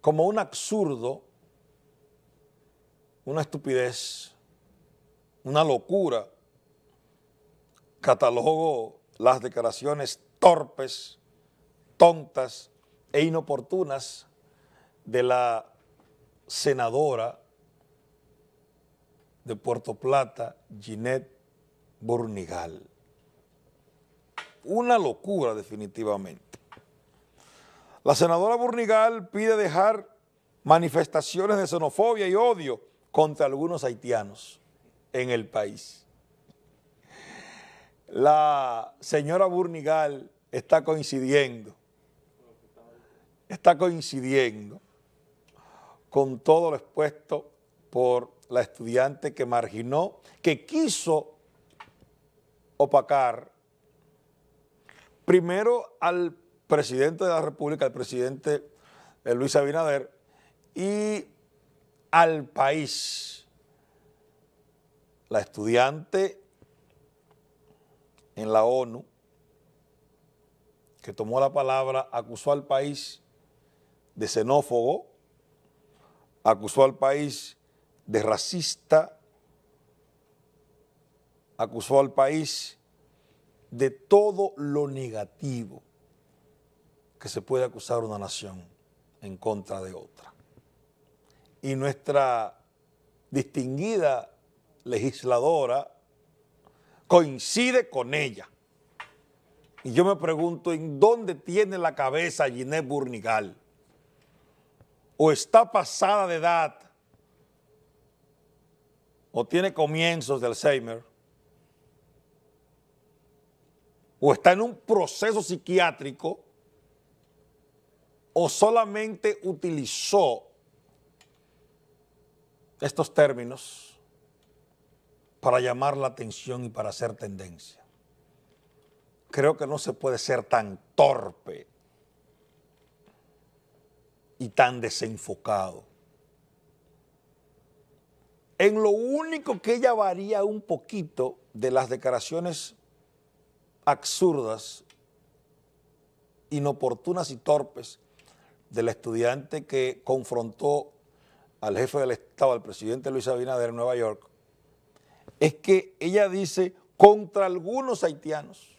como un absurdo, una estupidez, una locura, catalogo las declaraciones torpes, tontas e inoportunas de la senadora de Puerto Plata, Ginette Bournigal. Una locura definitivamente. La senadora Bournigal pide dejar manifestaciones de xenofobia y odio contra algunos haitianos en el país. La señora Bournigal está coincidiendo. Está coincidiendo con todo lo expuesto por la estudiante que marginó, que quiso opacar primero al presidente de la República, al presidente Luis Abinader, y al país. La estudiante en la ONU, que tomó la palabra, acusó al país de xenófobo, acusó al país de racista, acusó al país de todo lo negativo que se puede acusar una nación en contra de otra. Y nuestra distinguida legisladora coincide con ella. Y yo me pregunto, ¿en dónde tiene la cabeza Ginette Bournigal? ¿O está pasada de edad, o tiene comienzos de Alzheimer, o está en un proceso psiquiátrico, o solamente utilizó estos términos para llamar la atención y para hacer tendencia? Creo que no se puede ser tan torpe y tan desenfocado. En lo único que ella varía un poquito de las declaraciones absurdas, inoportunas y torpes de la estudiante que confrontó al jefe del Estado, al presidente Luis Abinader en Nueva York, es que ella dice contra algunos haitianos,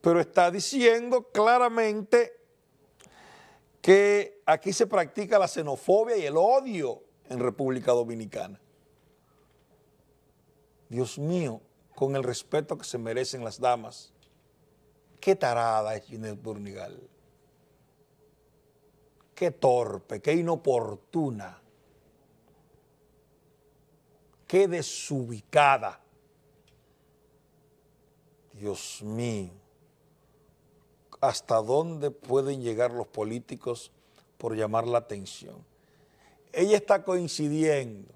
pero está diciendo claramente que aquí se practica la xenofobia y el odio en República Dominicana. Dios mío, con el respeto que se merecen las damas, qué tarada es Ginette Bournigal, qué torpe, qué inoportuna, qué desubicada. Dios mío. ¿Hasta dónde pueden llegar los políticos por llamar la atención? Ella está coincidiendo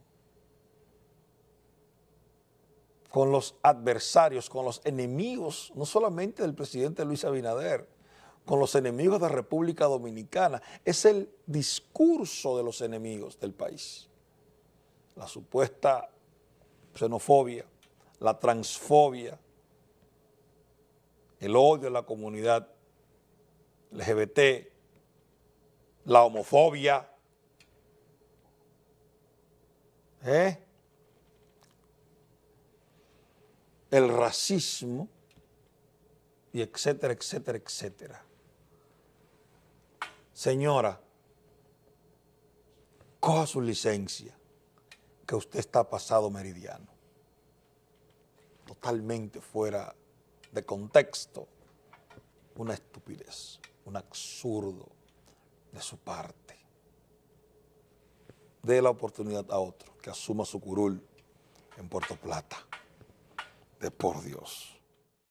con los adversarios, con los enemigos, no solamente del presidente Luis Abinader, con los enemigos de la República Dominicana. Es el discurso de los enemigos del país. La supuesta xenofobia, la transfobia, el odio a la comunidad LGBT, la homofobia. El racismo, y etcétera, etcétera, etcétera. Señora, coja su licencia, que usted está pasado meridiano, totalmente fuera de contexto, una estupidez, un absurdo de su parte. Dé la oportunidad a otro que asuma su curul en Puerto Plata. De por Dios.